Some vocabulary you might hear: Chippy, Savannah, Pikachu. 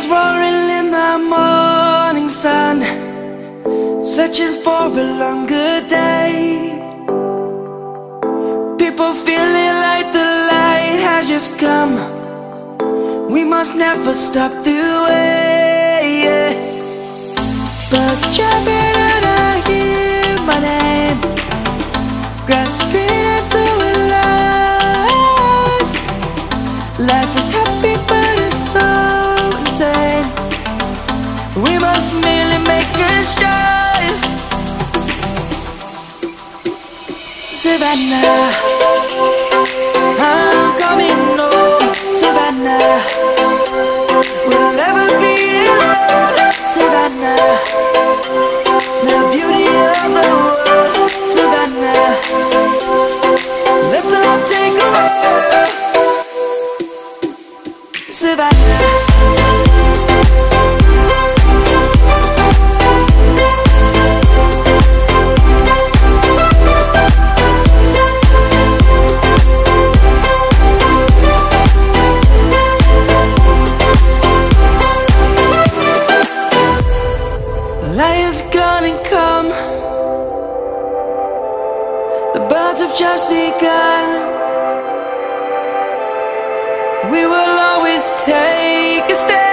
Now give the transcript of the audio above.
Sirens roaring in the morning sun, searching for a longer day. People feeling like the light has just come. We must never stop the way, yeah. Birds jumping and I hear my name, grasping into a life. Life is happy but it's so insane. We must merely make a start. Savannah, I'm coming home. Savannah, we'll never be alone. Savannah, the beauty of the world. Savannah, let's all take a ride. Savannah. Light is gonna come. The birds have just begun. We will always take a step.